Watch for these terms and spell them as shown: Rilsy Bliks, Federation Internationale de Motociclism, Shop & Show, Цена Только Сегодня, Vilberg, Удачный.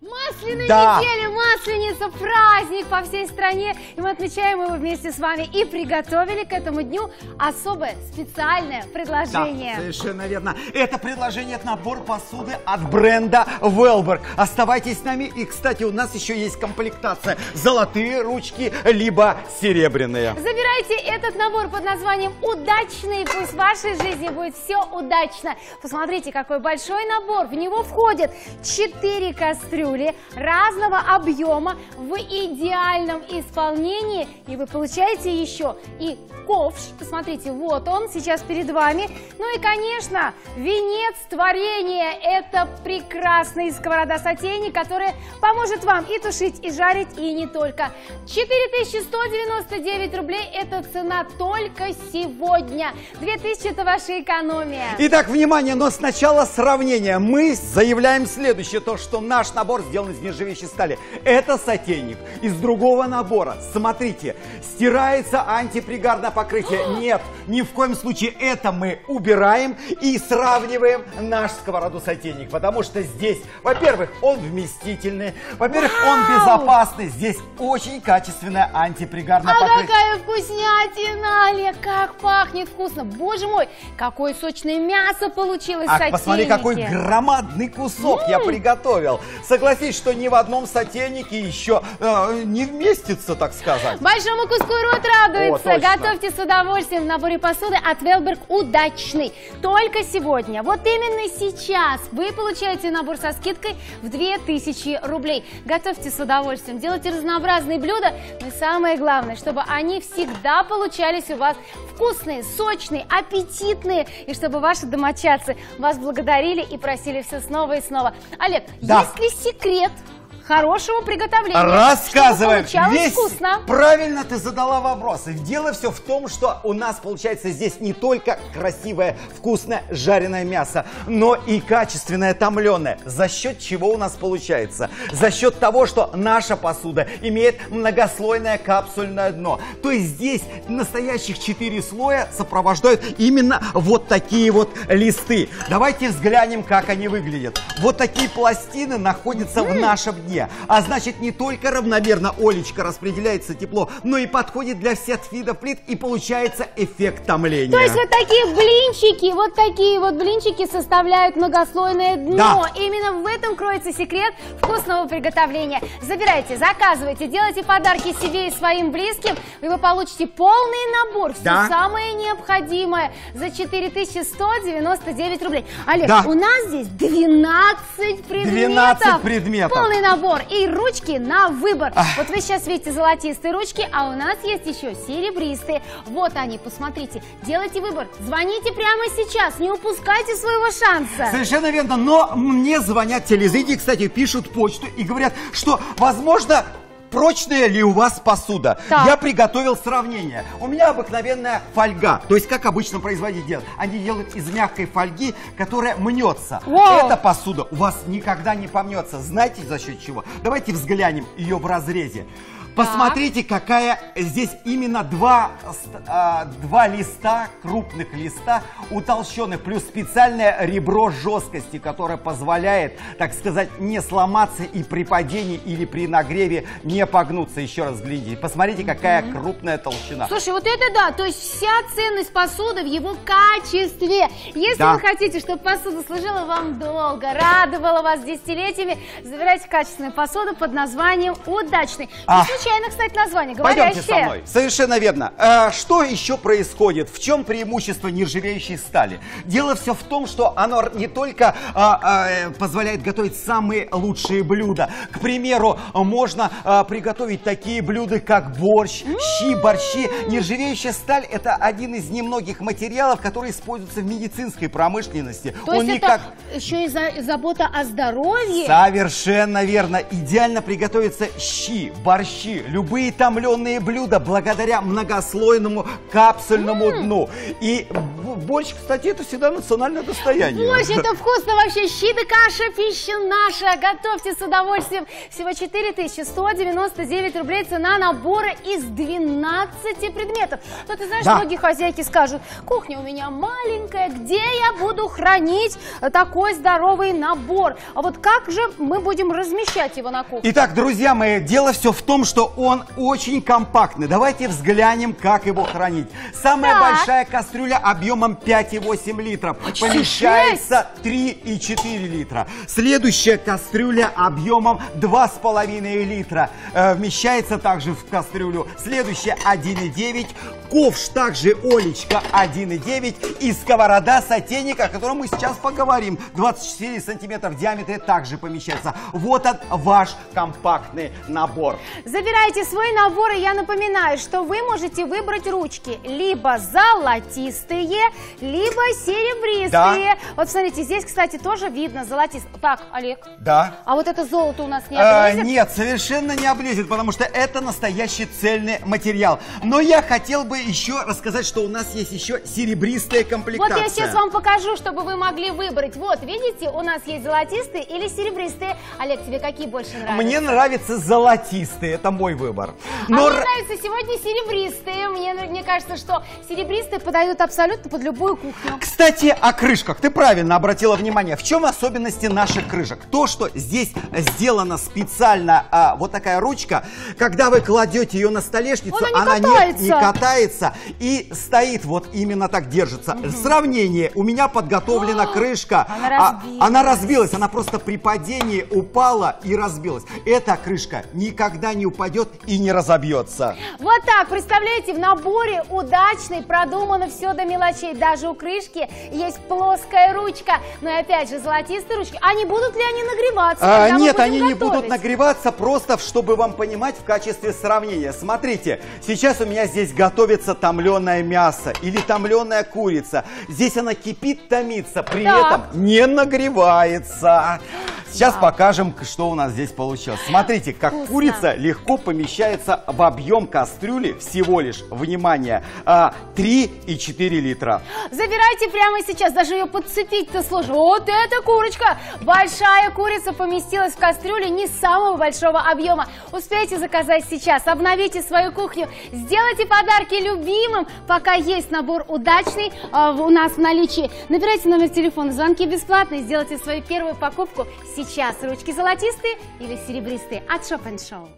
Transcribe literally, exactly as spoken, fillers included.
Масляная да. неделя, масленица, праздник по всей стране. И мы отмечаем его вместе с вами. И приготовили к этому дню особое специальное предложение. Да, совершенно верно. Это предложение — это набор посуды от бренда Vilberg. Оставайтесь с нами. И, кстати, у нас еще есть комплектация. Золотые ручки, либо серебряные. Забирайте этот набор под названием «Удачный». Пусть в вашей жизни будет все удачно. Посмотрите, какой большой набор. В него входит четыре кастрюли разного объема в идеальном исполнении, и вы получаете еще и ковш. Посмотрите, вот он сейчас перед вами. Ну и, конечно, венец творения — это прекрасный сковорода-сотейник, которая поможет вам и тушить, и жарить, и не только. четыре тысячи сто девяносто девять рублей — это цена только сегодня. две тысячи – это ваша экономия. Итак, внимание, но сначала сравнение. Мы заявляем следующее, то, что наш набор сделан из нержавеющей стали. Это сотейник из другого набора. Смотрите, стирается антипригарное покрытие. Нет, ни в коем случае, это мы убираем и сравниваем наш сковороду-сотейник. Потому что здесь, во-первых, он вместительный, во-первых, он безопасный. Здесь очень качественное антипригарное а покрытие. А какая вкуснятина, Олег! Как пахнет вкусно! Боже мой, какое сочное мясо получилось в сотейнике. Посмотри, какой громадный кусок М-м. я приготовил. Согласись, что ни в одном сотейнике еще э, не вместится, так сказать. Большому куску рот радуется. О, готовьте с удовольствием в наборе посуды от Vilberg «Удачный». Только сегодня, вот именно сейчас вы получаете набор со скидкой в две тысячи рублей. Готовьте с удовольствием, делайте разнообразные блюда, но самое главное, чтобы они всегда получались у вас вкусные, сочные, аппетитные, и чтобы ваши домочадцы вас благодарили и просили все снова и снова. Олег, да. есть ли секрет хорошего приготовления? Рассказываем. Весь... вкусно. Правильно ты задала вопрос. Дело все в том, что у нас получается здесь не только красивое, вкусное жареное мясо, но и качественное томленое. За счет чего у нас получается? За счет того, что наша посуда имеет многослойное капсульное дно. То есть здесь настоящих четыре слоя сопровождают именно вот такие вот листы. Давайте взглянем, как они выглядят. Вот такие пластины находятся М-м. в нашем дне. А значит, не только равномерно, Олечка, распределяется тепло, но и подходит для всех видов плит, и получается эффект томления. То есть вот такие блинчики, вот такие вот блинчики составляют многослойное дно. Да. Именно в этом кроется секрет вкусного приготовления. Забирайте, заказывайте, делайте подарки себе и своим близким, и вы получите полный набор, все да. самое необходимое за четыре тысячи сто девяносто девять рублей. Олег, да. у нас здесь двенадцать предметов. двенадцать предметов. Полный набор. И ручки на выбор. Ах. Вот вы сейчас видите золотистые ручки, а у нас есть еще серебристые. Вот они, посмотрите. Делайте выбор. Звоните прямо сейчас. Не упускайте своего шанса. Совершенно верно. Но мне звонят телезрители, кстати, пишут почту и говорят, что, возможно... прочная ли у вас посуда? Так. Я приготовил сравнение. У меня обыкновенная фольга. То есть, как обычно производители делают? Они делают из мягкой фольги, которая мнется. Воу. Эта посуда у вас никогда не помнется. Знаете, за счет чего? Давайте взглянем ее в разрезе. Посмотрите, какая здесь именно два, а, два листа, крупных листа, утолщенных, плюс специальное ребро жесткости, которое позволяет, так сказать, не сломаться и при падении или при нагреве не погнуться. Еще раз глядите. Посмотрите, какая mm-hmm. крупная толщина. Слушай, вот это да, то есть вся ценность посуды в его качестве. Если да. вы хотите, чтобы посуда служила вам долго, радовала вас десятилетиями, забирайте качественную посуду под названием «Удачный». А. Случайно, кстати, название говорящее. Пойдемте со мной. Совершенно верно. А, что еще происходит? В чем преимущество нержавеющей стали? Дело все в том, что оно не только а, а, позволяет готовить самые лучшие блюда. К примеру, можно а, приготовить такие блюда, как борщ, щи, борщи. Нержавеющая сталь — это один из немногих материалов, который используется в медицинской промышленности. То Он есть никак... это еще и за... забота о здоровье? Совершенно верно. Идеально приготовятся щи, борщи, любые томленые блюда благодаря многослойному капсульному М-м. дну. И борщ, кстати, это всегда национальное достояние. Борщ, это вкусно вообще. Щи да каша, пища наша. Готовьте с удовольствием. Всего четыре тысячи сто девяносто девять девяносто девять рублей цена набора из двенадцати предметов. Но ты знаешь, да. Многие хозяйки скажут, кухня у меня маленькая, где я буду хранить такой здоровый набор? А вот как же мы будем размещать его на кухне? Итак, друзья мои, дело все в том, что он очень компактный. Давайте взглянем, как его хранить. Самая так. большая кастрюля объемом пять и восемь литров. Почти помещается три и четыре литра. Следующая кастрюля объемом два и пять литра. Э, вмещается также в кастрюлю. Следующая один и девять. Ковш также, Олечка, один и девять. И сковорода сотейник, о котором мы сейчас поговорим. двадцать четыре сантиметра в диаметре также помещается. Вот он, ваш компактный набор. Забирайте свой набор, и я напоминаю, что вы можете выбрать ручки. Либо золотистые, либо серебристые. Да. Вот смотрите, здесь, кстати, тоже видно золотистые. Так, Олег. Да. А вот это золото у нас не облезет? А, нет, совершенно не облезет, потому что это настоящий цельный материал. Но я хотел бы еще рассказать, что у нас есть еще серебристая комплектация. Вот я сейчас вам покажу, чтобы вы могли выбрать. Вот, видите, у нас есть золотистые или серебристые. Олег, тебе какие больше нравятся? Мне нравятся золотистые, это мой выбор. Но... А мне нравятся сегодня серебристые. Мне, мне кажется, что серебристые подойдут абсолютно под любую кухню. Кстати, о крышках. Ты правильно обратила внимание. В чем особенности наших крышек? То, что здесь сделана специально а, вот такая ручка. Когда вы кладете ее на столешницу, вот она, она не катается. Не, не катается и стоит вот именно так, держится. Угу. Сравнение. У меня подготовлена О, крышка. Она разбилась. А, она разбилась. Она просто при падении упала и разбилась. Эта крышка никогда не упадет и не разобьется. Вот так. Представляете, в наборе удачный продумано все до мелочей. Даже у крышки есть плоская ручка. Но и опять же, золотистые ручки. А не будут ли они нагреваться? А, нет, они готовить? не будут нагреваться. Просто, чтобы вам понимать, в качестве сравнения. Смотрите, сейчас у меня здесь готовится томленое мясо или томленая курица. Здесь она кипит, томится, при так. этом не нагревается. Сейчас да. покажем, что у нас здесь получилось. Смотрите, как Вкусно. курица легко помещается в объем кастрюли всего лишь, внимание, три и четыре литра. Забирайте прямо сейчас, даже ее подцепить-то сложно. Вот эта курочка! Большая курица поместилась в кастрюле не самого большого объема. Успейте заказать сейчас, обновите свою кухню, сделайте подарки любимым, пока есть набор удачный э, у нас в наличии. Набирайте номер телефона, звонки бесплатные, сделайте свою первую покупку. Сейчас ручки золотистые или серебристые от Shop энд Show.